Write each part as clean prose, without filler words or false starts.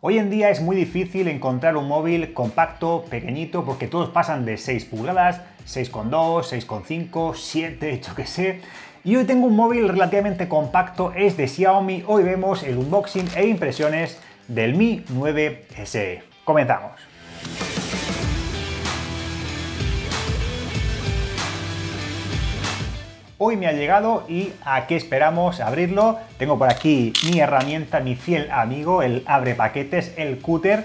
Hoy en día es muy difícil encontrar un móvil compacto, pequeñito, porque todos pasan de 6 pulgadas, 6,2, 6,5, 7, yo qué sé. Y hoy tengo un móvil relativamente compacto, es de Xiaomi. Hoy vemos el unboxing e impresiones del Mi 9 SE. Comenzamos. Hoy me ha llegado y aquí esperamos abrirlo. Tengo por aquí mi herramienta, mi fiel amigo, el abre paquetes, el cúter.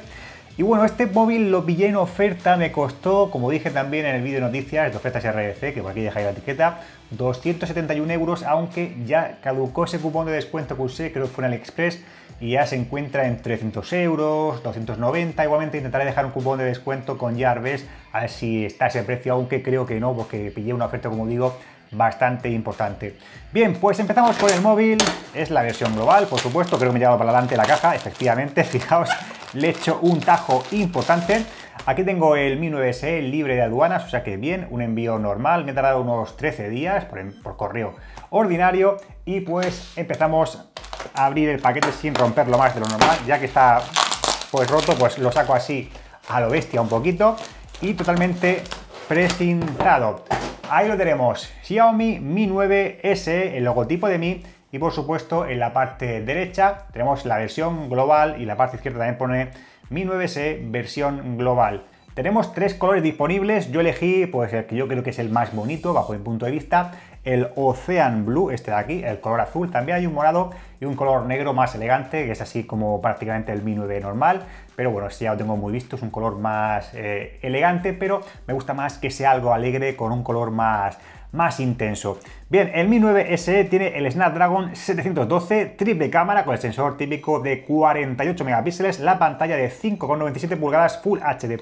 Y bueno, este móvil lo pillé en oferta, me costó, como dije también en el vídeo de noticias de ofertas RDC, que por aquí dejáis la etiqueta, 271 euros, aunque ya caducó ese cupón de descuento que usé, creo que fue en AliExpress, y ya se encuentra en 300 euros, 290, igualmente intentaré dejar un cupón de descuento con Jarves, a ver si está ese precio, aunque creo que no, porque pillé una oferta, como digo, bastante importante. Bien, pues empezamos por el móvil. Es la versión global, por supuesto. Creo que me he llevado para adelante la caja, efectivamente. Fijaos, le he hecho un tajo importante. Aquí tengo el Mi 9 SE libre de aduanas, o sea que bien, un envío normal. Me ha tardado unos 13 días por correo ordinario. Y pues empezamos a abrir el paquete sin romperlo más de lo normal. Ya que está pues roto, pues lo saco así a lo bestia un poquito. Y totalmente precintado. Ahí lo tenemos, Xiaomi Mi 9 SE, el logotipo de Mi, y por supuesto en la parte derecha tenemos la versión global y la parte izquierda también pone Mi 9 SE versión global. Tenemos tres colores disponibles, yo elegí pues el que yo creo que es el más bonito bajo mi punto de vista, el Ocean Blue, este de aquí, el color azul, también hay un morado y un color negro más elegante, que es así como prácticamente el Mi 9 normal, pero bueno, este ya lo tengo muy visto, es un color más elegante, pero me gusta más que sea algo alegre con un color más intenso. Bien, el Mi 9 SE tiene el Snapdragon 712, triple cámara con el sensor típico de 48 megapíxeles, la pantalla de 5,97 pulgadas Full HD+,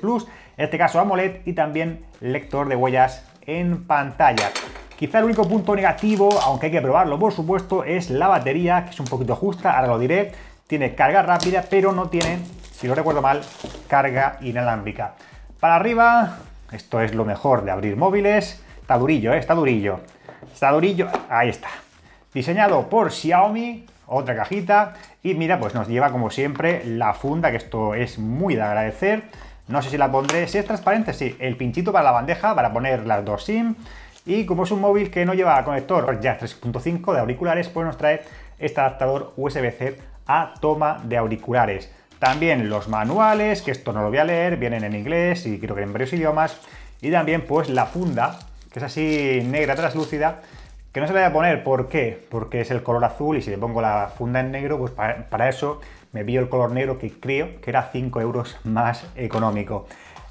en este caso AMOLED y también lector de huellas en pantalla. Quizá el único punto negativo, aunque hay que probarlo por supuesto, es la batería, que es un poquito justa, ahora lo diré, tiene carga rápida, pero no tiene, si no recuerdo mal, carga inalámbrica. Para arriba, esto es lo mejor de abrir móviles. Está durillo, está durillo. Está durillo, ahí está. Diseñado por Xiaomi, otra cajita. Y mira, pues nos lleva como siempre la funda, que esto es muy de agradecer. No sé si la pondré, si es transparente, sí. El pinchito para la bandeja, para poner las dos SIM. Y como es un móvil que no lleva conector jack 3.5 de auriculares, pues nos trae este adaptador USB-C a toma de auriculares. También los manuales, que esto no lo voy a leer, vienen en inglés y creo que en varios idiomas. Y también pues la funda, que es así negra, translúcida, que no se la voy a poner, ¿por qué? Porque es el color azul y si le pongo la funda en negro, pues para eso me pillo el color negro, que creo que era 5 euros más económico.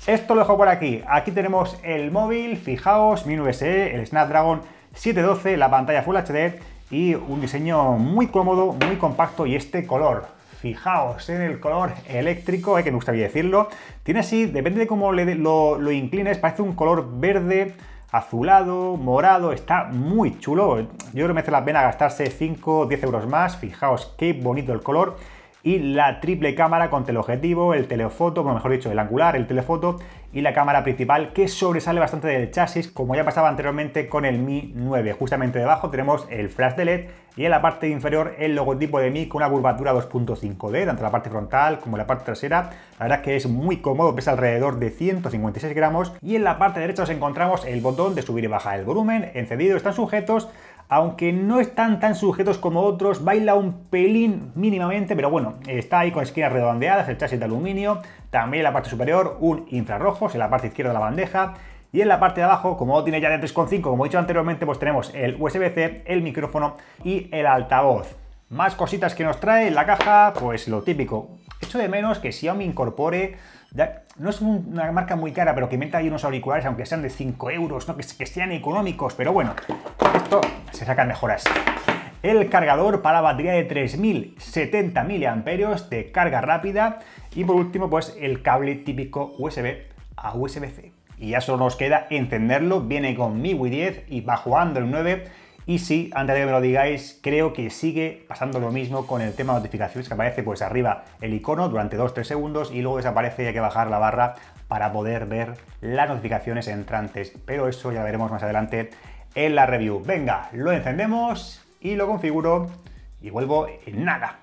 Esto lo dejo por aquí. Aquí tenemos el móvil, fijaos, Mi 9 SE, el Snapdragon 712, la pantalla Full HD y un diseño muy cómodo, muy compacto y este color. Fijaos en el color eléctrico, que me gustaría decirlo. Tiene así, depende de cómo lo inclines, parece un color verde, azulado, morado, está muy chulo. Yo creo que merece la pena gastarse 5 o 10 euros más. Fijaos qué bonito el color. Y la triple cámara con teleobjetivo, el telefoto, bueno, mejor dicho, el angular, el telefoto y la cámara principal, que sobresale bastante del chasis, como ya pasaba anteriormente con el Mi 9. Justamente debajo tenemos el flash de LED y en la parte inferior el logotipo de Mi con una curvatura 2.5D, tanto la parte frontal como la parte trasera. La verdad es que es muy cómodo, pesa alrededor de 156 gramos. Y en la parte derecha nos encontramos el botón de subir y bajar el volumen, encendido, están sujetos. Aunque no están tan sujetos como otros, baila un pelín mínimamente, pero bueno, está ahí con esquinas redondeadas, el chasis de aluminio, también en la parte superior un infrarrojos, en la parte izquierda de la bandeja, y en la parte de abajo, como tiene ya de 3.5, como he dicho anteriormente, pues tenemos el USB-C, el micrófono y el altavoz. Más cositas que nos trae en la caja, pues lo típico. Echo de menos que Xiaomi incorpore, ya, no es una marca muy cara, pero que meta ahí unos auriculares, aunque sean de 5 euros, ¿no? que sean económicos, pero bueno, esto se saca mejor así. El cargador para batería de 3070 mAh de carga rápida y por último pues el cable típico USB a USB-C. Y ya solo nos queda encenderlo, viene con MIUI 10 y bajo Android 9. Y sí, antes de que me lo digáis, creo que sigue pasando lo mismo con el tema de notificaciones, que aparece pues arriba el icono durante 2-3 segundos y luego desaparece y hay que bajar la barra para poder ver las notificaciones entrantes. Pero eso ya lo veremos más adelante en la review. Venga, lo encendemos y lo configuro y vuelvo en nada.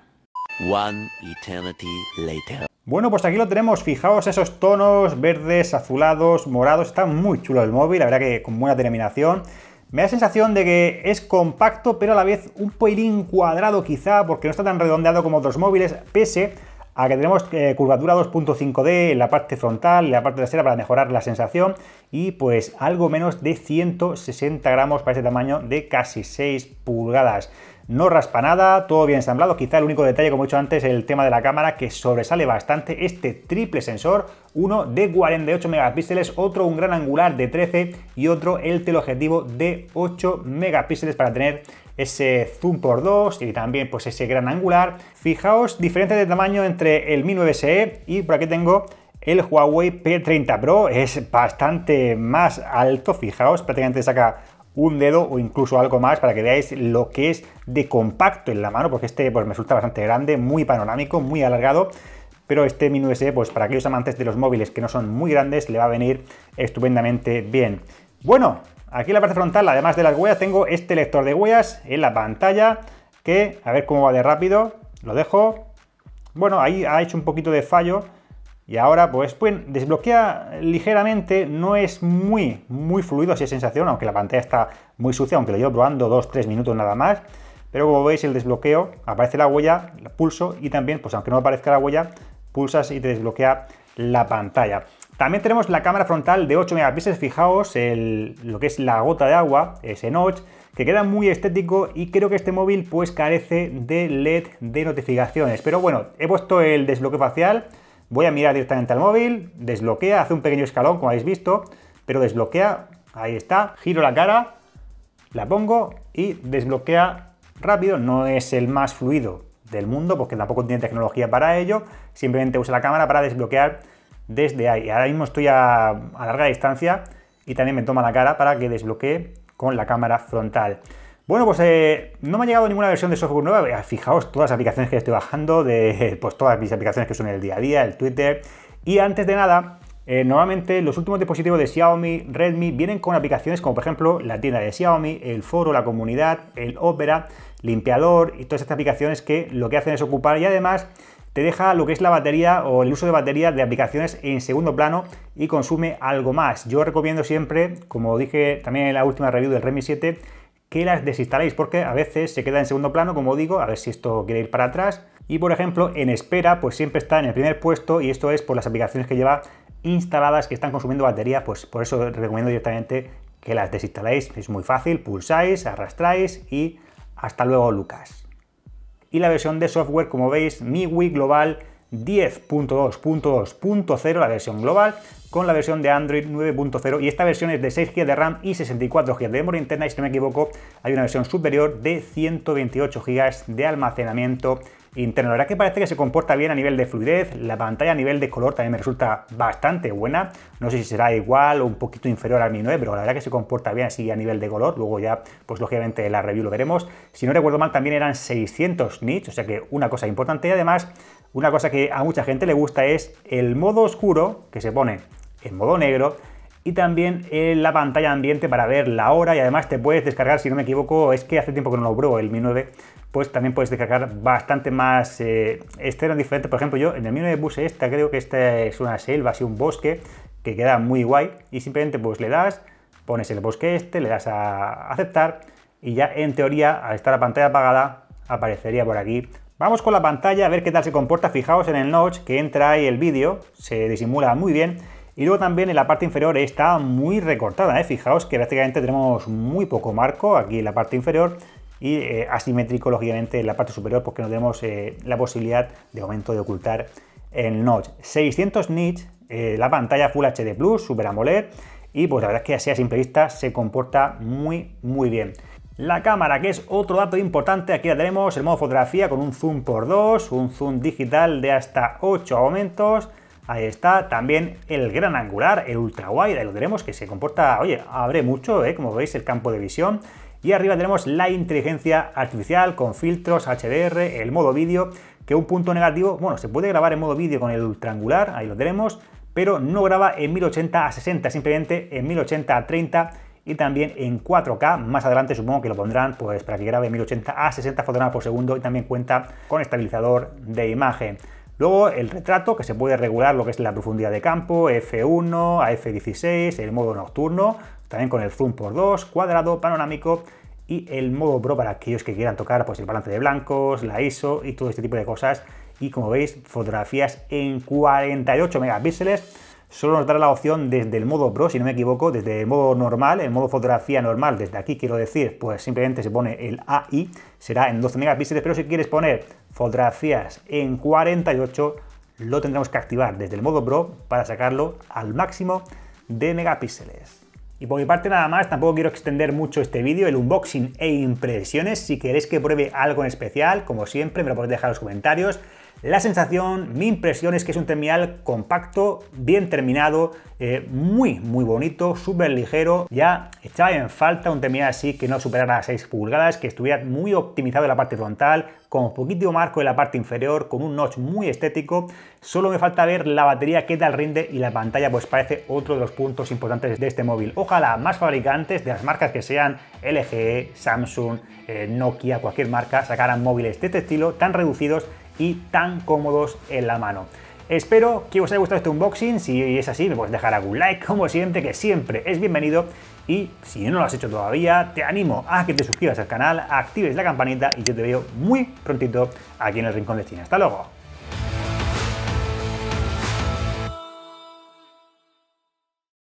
One eternity later. Bueno, pues aquí lo tenemos, fijaos esos tonos verdes, azulados, morados, está muy chulo el móvil, la verdad que con buena terminación. Me da la sensación de que es compacto, pero a la vez un pelín cuadrado quizá, porque no está tan redondeado como otros móviles, pese a que tenemos curvatura 2.5D en la parte frontal, en la parte trasera para mejorar la sensación, y pues algo menos de 160 gramos para ese tamaño de casi 6 pulgadas. No raspa nada, todo bien ensamblado, quizá el único detalle, como he dicho antes, el tema de la cámara, que sobresale bastante, este triple sensor, uno de 48 megapíxeles, otro un gran angular de 13 y otro el teleobjetivo de 8 megapíxeles para tener ese zoom por 2 y también pues ese gran angular. Fijaos, diferencia de tamaño entre el Mi 9 SE y por aquí tengo el Huawei P30 Pro, es bastante más alto, fijaos, prácticamente saca un dedo o incluso algo más para que veáis lo que es de compacto en la mano, porque este pues me resulta bastante grande, muy panorámico, muy alargado, pero este Mi 9 SE pues para aquellos amantes de los móviles que no son muy grandes le va a venir estupendamente bien. Bueno, aquí en la parte frontal, además de las huellas, tengo este lector de huellas en la pantalla que, a ver cómo va de rápido, lo dejo. Bueno, ahí ha hecho un poquito de fallo y ahora pues desbloquea ligeramente, no es muy fluido esa sensación, aunque la pantalla está muy sucia, aunque lo llevo probando 2-3 minutos nada más, pero como veis el desbloqueo, aparece la huella, la pulso y también, pues aunque no aparezca la huella, pulsas y te desbloquea la pantalla. También tenemos la cámara frontal de 8 megapíxeles, fijaos lo que es la gota de agua, ese notch, que queda muy estético y creo que este móvil pues carece de LED de notificaciones, pero bueno, he puesto el desbloqueo facial. Voy a mirar directamente al móvil, desbloquea, hace un pequeño escalón, como habéis visto, pero desbloquea, ahí está, giro la cara, la pongo y desbloquea rápido. No es el más fluido del mundo, porque tampoco tiene tecnología para ello, simplemente usa la cámara para desbloquear desde ahí. Ahora mismo estoy a larga distancia y también me toma la cara para que desbloquee con la cámara frontal. Bueno, pues no me ha llegado ninguna versión de software nueva. Fijaos, todas las aplicaciones que estoy bajando, pues todas mis aplicaciones que son el día a día, el Twitter. Y antes de nada, normalmente los últimos dispositivos de Xiaomi, Redmi, vienen con aplicaciones como por ejemplo la tienda de Xiaomi, el foro, la comunidad, el Opera, limpiador y todas estas aplicaciones que lo que hacen es ocupar y además te deja lo que es la batería o el uso de batería de aplicaciones en segundo plano y consume algo más. Yo recomiendo siempre, como dije también en la última review del Redmi 7, que las desinstaléis porque a veces se queda en segundo plano, como digo, a ver si esto quiere ir para atrás. Y por ejemplo, en espera, pues siempre está en el primer puesto y esto es por las aplicaciones que lleva instaladas que están consumiendo batería, pues por eso recomiendo directamente que las desinstaléis. Es muy fácil, pulsáis, arrastráis y hasta luego, Lucas. Y la versión de software, como veis, MIUI Global 10.2.2.0, la versión global, con la versión de Android 9.0, y esta versión es de 6 GB de RAM y 64 GB de memoria interna, y si no me equivoco hay una versión superior de 128 GB de almacenamiento interno. La verdad que parece que se comporta bien a nivel de fluidez, la pantalla a nivel de color también me resulta bastante buena, no sé si será igual o un poquito inferior al Mi 9, pero la verdad que se comporta bien así a nivel de color, luego ya pues lógicamente en la review lo veremos. Si no recuerdo mal también eran 600 nits, o sea que una cosa importante, y además una cosa que a mucha gente le gusta es el modo oscuro, que se pone en modo negro, y también en la pantalla ambiente para ver la hora, y además te puedes descargar, si no me equivoco, es que hace tiempo que no lo pruebo el Mi 9, pues también puedes descargar bastante más escenas diferentes. Por ejemplo, yo en el Mi 9 puse esta, creo que esta es una selva, así un bosque, que queda muy guay, y simplemente pues le das, pones el bosque este, le das a aceptar, y ya en teoría, al estar la pantalla apagada, aparecería por aquí. Vamos con la pantalla a ver qué tal se comporta. Fijaos en el notch que entra ahí el vídeo, se disimula muy bien. Y luego también en la parte inferior está muy recortada, ¿eh? Fijaos que prácticamente tenemos muy poco marco aquí en la parte inferior y asimétrico lógicamente en la parte superior porque no tenemos la posibilidad de momento de ocultar el notch. 600 nits, la pantalla Full HD Plus, Super AMOLED y pues la verdad es que así a simple vista se comporta muy bien. La cámara, que es otro dato importante, aquí la tenemos, el modo fotografía con un zoom por 2, un zoom digital de hasta 8 aumentos, ahí está, también el gran angular, el ultra wide, ahí lo tenemos, que se comporta, oye, abre mucho, como veis el campo de visión, y arriba tenemos la inteligencia artificial con filtros, HDR, el modo vídeo, que un punto negativo, bueno, se puede grabar en modo vídeo con el ultra angular, ahí lo tenemos, pero no graba en 1080 a 60, simplemente en 1080 a 30, y también en 4K, más adelante supongo que lo pondrán pues para que grabe 1080 a 60 fotogramas por segundo y también cuenta con estabilizador de imagen. Luego el retrato, que se puede regular lo que es la profundidad de campo, F1 a F16, el modo nocturno, también con el zoom por 2, cuadrado, panorámico, y el modo Pro para aquellos que quieran tocar pues, el balance de blancos, la ISO y todo este tipo de cosas. Y como veis, fotografías en 48 megapíxeles. Solo nos dará la opción desde el modo Pro, si no me equivoco, desde el modo normal, el modo fotografía normal, desde aquí quiero decir, pues simplemente se pone el AI, será en 12 megapíxeles, pero si quieres poner fotografías en 48, lo tendremos que activar desde el modo Pro para sacarlo al máximo de megapíxeles. Y por mi parte nada más, tampoco quiero extender mucho este vídeo, el unboxing e impresiones. Si queréis que pruebe algo en especial, como siempre, me lo podéis dejar en los comentarios. La sensación, mi impresión es que es un terminal compacto, bien terminado, muy bonito, súper ligero. Ya echaba en falta un terminal así que no superara 6 pulgadas, que estuviera muy optimizado en la parte frontal, con poquito marco en la parte inferior, con un notch muy estético. Solo me falta ver la batería, qué tal rinde, y la pantalla pues parece otro de los puntos importantes de este móvil. Ojalá más fabricantes de las marcas que sean, LG, Samsung, Nokia, cualquier marca, sacaran móviles de este estilo, tan reducidos y tan cómodos en la mano. Espero que os haya gustado este unboxing. Si es así, me puedes dejar algún like, como siempre, que siempre es bienvenido. Y si no lo has hecho todavía, te animo a que te suscribas al canal, actives la campanita y yo te veo muy prontito aquí en El Rincón de China. Hasta luego.